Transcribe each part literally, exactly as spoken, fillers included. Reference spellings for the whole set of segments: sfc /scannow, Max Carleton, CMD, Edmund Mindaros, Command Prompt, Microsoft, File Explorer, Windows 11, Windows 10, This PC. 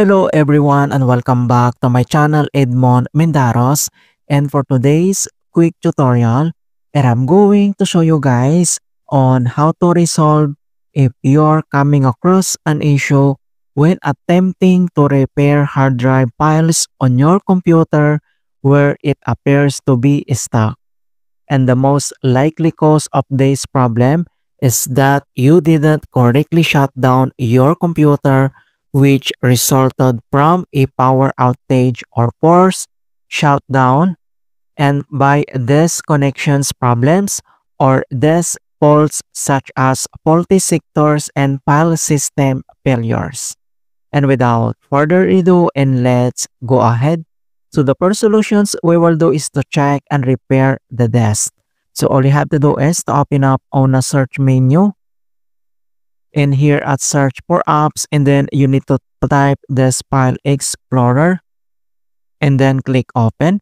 Hello everyone and welcome back to my channel Edmund Mindaros, and for today's quick tutorial and I'm going to show you guys on how to resolve if you're coming across an issue when attempting to repair hard drive files on your computer where it appears to be stuck. And the most likely cause of this problem is that you didn't correctly shut down your computer, which resulted from a power outage or forced shutdown. And by these connections problems or these faults such as faulty sectors and file system failures. And without further ado, and let's go ahead. So the first solutions we will do is to check and repair the disk. So all you have to do is to open up on a search menu. In here at search for apps, and then you need to type this file explorer and then click open.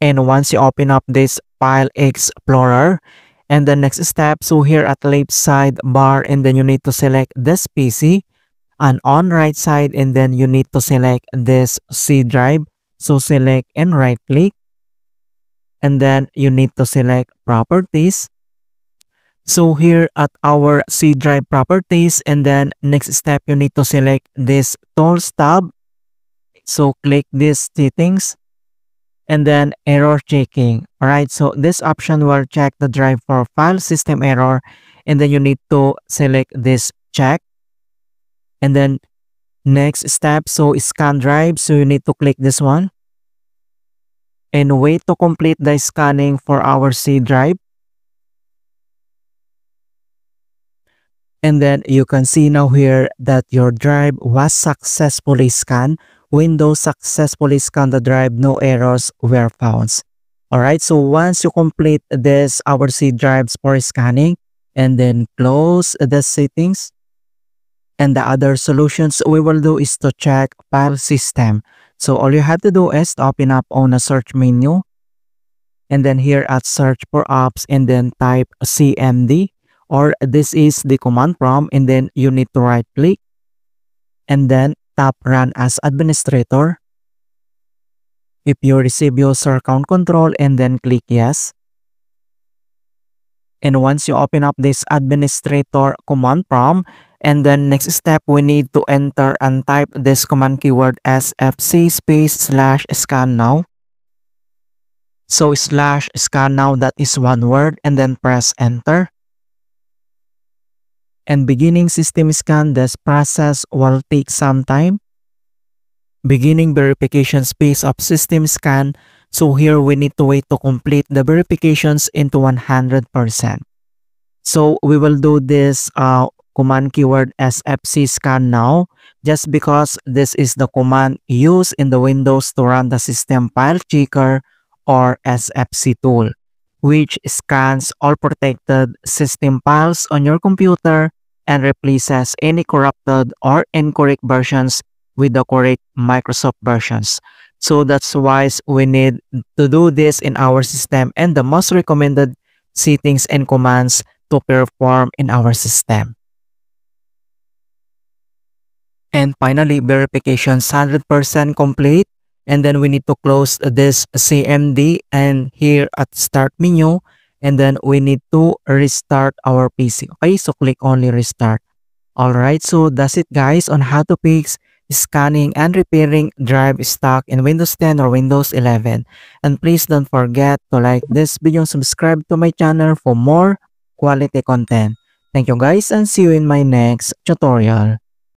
And once you open up this file explorer, and the next step, so here at left side bar, and then you need to select this P C, and on right side, and then you need to select this C drive. So select and right click, and then you need to select properties. So here at our C drive properties, and then next step you need to select this tools tab. So click these settings and then error checking. Alright, so this option will check the drive for file system error, and then you need to select this check. And then next step, so scan drive. So you need to click this one and wait to complete the scanning for our C drive. And then you can see now here that your drive was successfully scanned. Windows successfully scanned the drive. No errors were found. Alright, so once you complete this, our C drives for scanning, and then close the settings. And the other solutions we will do is to check file system. So all you have to do is to open up on a search menu. And then here at search for apps, and then type C M D. Or this is the command prompt, and then you need to right click and then tap run as administrator. If you receive user account control, and then click yes. And once you open up this administrator command prompt, and then next step we need to enter and type this command keyword sfc space slash scan now. So slash scan now, that is one word, and then press enter. And beginning system scan, this process will take some time. Beginning verification phase of system scan. So here we need to wait to complete the verifications into one hundred percent. So we will do this uh, command keyword S F C scan now, just because this is the command used in the Windows to run the system file checker or S F C tool, which scans all protected system files on your computer and replaces any corrupted or incorrect versions with the correct Microsoft versions. So that's why we need to do this in our system, and the most recommended settings and commands to perform in our system. And finally, verification one hundred percent complete. And then we need to close this C M D, and here at start menu, and then we need to restart our P C. Okay, so click only restart. Alright, so that's it guys on how to fix scanning and repairing drive stuck in Windows ten or Windows eleven. And please don't forget to like this video and subscribe to my channel for more quality content. Thank you guys, and see you in my next tutorial.